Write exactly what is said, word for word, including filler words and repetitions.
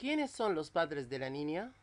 ¿Quiénes son los padres de la niña?